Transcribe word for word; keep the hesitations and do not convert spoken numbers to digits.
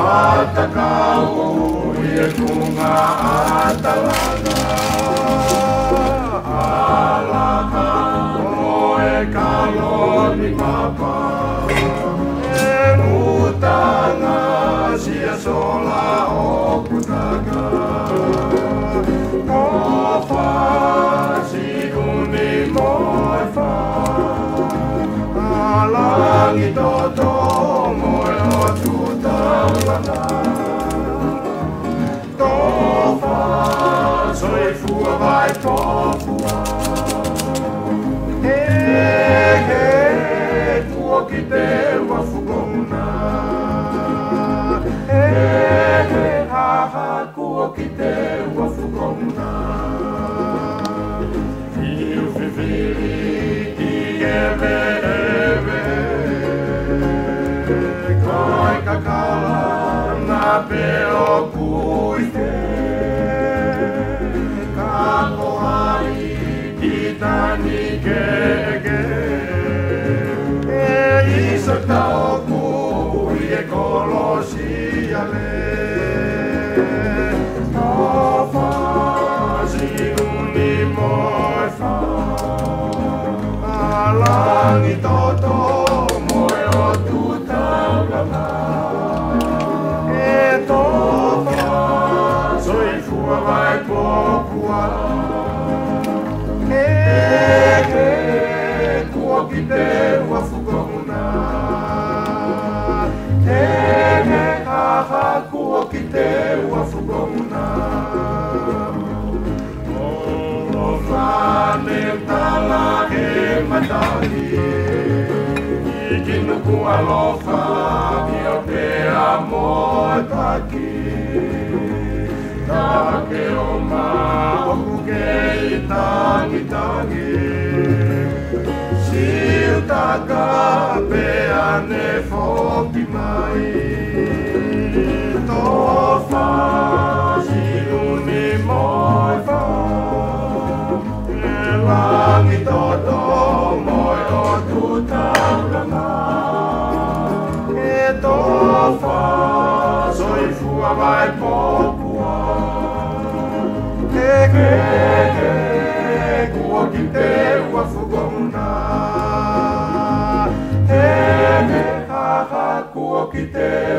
atacao y el cuna atalana. Alaca o el calor mi papá. En utana si es sola o putaca. No fa si un limón fa. Alangito tomo el chutana. Soy fua vai po fua. He he, tua ki te wa fugona. He he, ha ha, tua ki te wa fugona. Fiu fiu fiu, ki eve eve. Kai kakala na peo kuite. Tani que que hizo tao cuye colosiale no fácil ni muy fácil alangi todo muy o tu tabla e todo soy fua vai popua. Tewa fugona, tene aha kuo kitewa fugona. Olo fane tala he matali, ikinu kualofa biopea motaki. Take oma okugei tangi tangi. Silta capea ne foki mai, tofa siluni moi fa, ne langi todo moi otu taulana, e tofa soi fua vai popua, e que kuo kitewa fugona. Kuokite.